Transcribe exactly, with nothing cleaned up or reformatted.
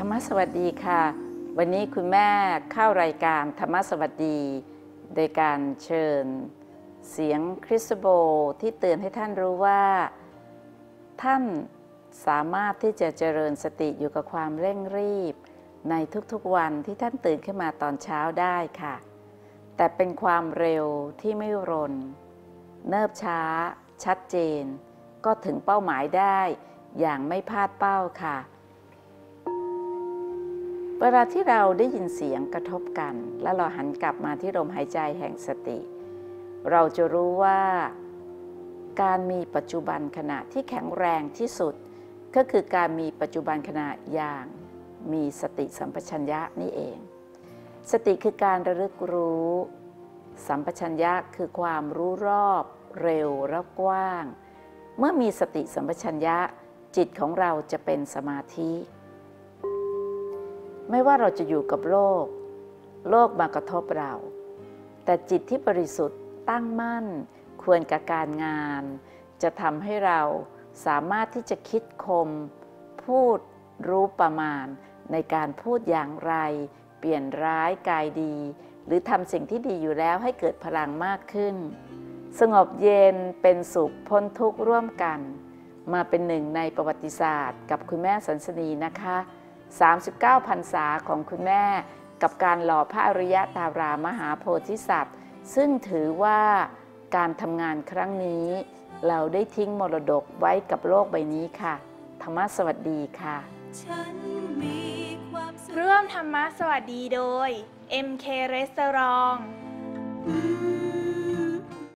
ธรรมะสวัสดีค่ะวันนี้คุณแม่เข้ารายการธรรมะสวัสดีโดยการเชิญเสียงคริสโบที่เตือนให้ท่านรู้ว่าท่านสามารถที่จะเจริญสติอยู่กับความเร่งรีบในทุกๆวันที่ท่านตื่นขึ้นมาตอนเช้าได้ค่ะแต่เป็นความเร็วที่ไม่รนเนิบช้าชัดเจนก็ถึงเป้าหมายได้อย่างไม่พลาดเป้าค่ะเวลาที่เราได้ยินเสียงกระทบกันและเราหันกลับมาที่ลมหายใจแห่งสติเราจะรู้ว่าการมีปัจจุบันขณะที่แข็งแรงที่สุดก็คือการมีปัจจุบันขณะอย่างมีสติสัมปชัญญะนี่เองสติคือการระลึกรู้สัมปชัญญะคือความรู้รอบเร็วและกว้างเมื่อมีสติสัมปชัญญะจิตของเราจะเป็นสมาธิไม่ว่าเราจะอยู่กับโลกโลกมากระทบเราแต่จิตที่บริสุทธิ์ตั้งมั่นควรกับการงานจะทำให้เราสามารถที่จะคิดคมพูดรู้ประมาณในการพูดอย่างไรเปลี่ยนร้ายกายดีหรือทำสิ่งที่ดีอยู่แล้วให้เกิดพลังมากขึ้นสงบเย็นเป็นสุขพ้นทุกข์ร่วมกันมาเป็นหนึ่งในประวัติศาสตร์กับคุณแม่สันสนีนะคะสามสิบเก้าพรรษาของคุณแม่กับการหล่อพระอริยตารามหาโพธิสัตว์ซึ่งถือว่าการทำงานครั้งนี้เราได้ทิ้งมรดกไว้กับโลกใบนี้ค่ะธรรมะสวัสดีค่ะร่วมธรรมะสวัสดีโดย เอ็ม เค Restaurant